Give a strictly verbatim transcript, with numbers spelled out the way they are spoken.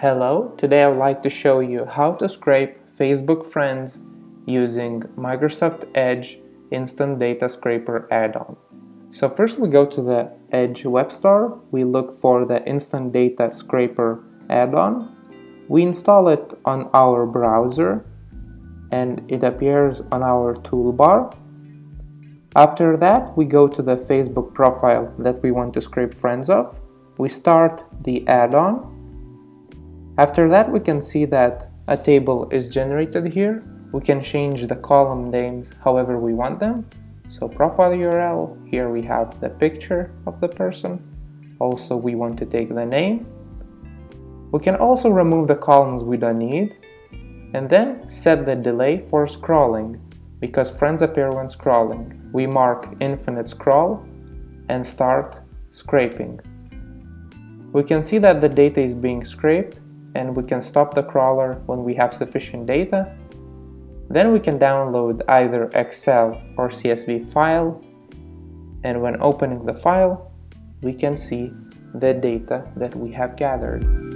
Hello, today I would like to show you how to scrape Facebook friends using Microsoft Edge Instant Data Scraper add-on. So first we go to the Edge web store, we look for the Instant Data Scraper add-on, we install it on our browser and it appears on our toolbar. After that we go to the Facebook profile that we want to scrape friends of, we start the add-on. After that we can see that a table is generated here. We can change the column names however we want them. So profile U R L, here we have the picture of the person. Also we want to take the name. We can also remove the columns we don't need and then set the delay for scrolling, because friends appear when scrolling. We mark infinite scroll and start scraping. We can see that the data is being scraped and we can stop the crawler when we have sufficient data. Then we can download either Excel or C S V file, and when opening the file, we can see the data that we have gathered.